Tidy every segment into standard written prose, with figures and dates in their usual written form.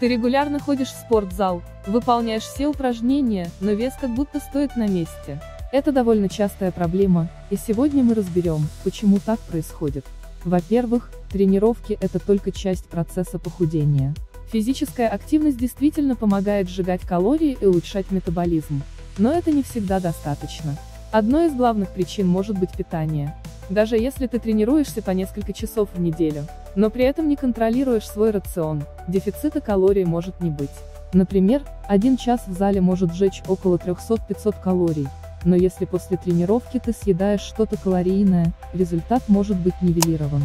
Ты регулярно ходишь в спортзал, выполняешь все упражнения, но вес как будто стоит на месте. Это довольно частая проблема, и сегодня мы разберем, почему так происходит. Во-первых, тренировки – это только часть процесса похудения. Физическая активность действительно помогает сжигать калории и улучшать метаболизм. Но это не всегда достаточно. Одной из главных причин может быть питание. Даже если ты тренируешься по несколько часов в неделю, но при этом не контролируешь свой рацион, дефицита калорий может не быть. Например, один час в зале может сжечь около 300-500 калорий, но если после тренировки ты съедаешь что-то калорийное, результат может быть нивелирован.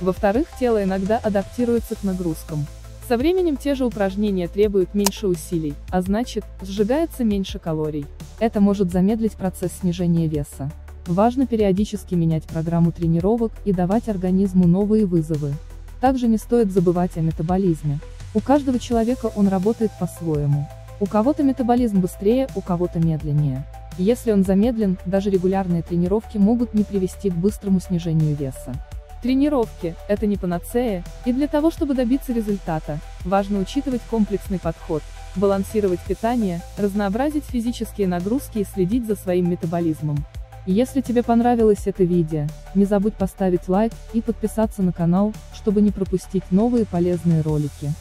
Во-вторых, тело иногда адаптируется к нагрузкам. Со временем те же упражнения требуют меньше усилий, а значит, сжигается меньше калорий. Это может замедлить процесс снижения веса. Важно периодически менять программу тренировок и давать организму новые вызовы. Также не стоит забывать о метаболизме. У каждого человека он работает по-своему. У кого-то метаболизм быстрее, у кого-то медленнее. Если он замедлен, даже регулярные тренировки могут не привести к быстрому снижению веса. Тренировки – это не панацея, и для того, чтобы добиться результата, важно учитывать комплексный подход, балансировать питание, разнообразить физические нагрузки и следить за своим метаболизмом. Если тебе понравилось это видео, не забудь поставить лайк и подписаться на канал, чтобы не пропустить новые полезные ролики.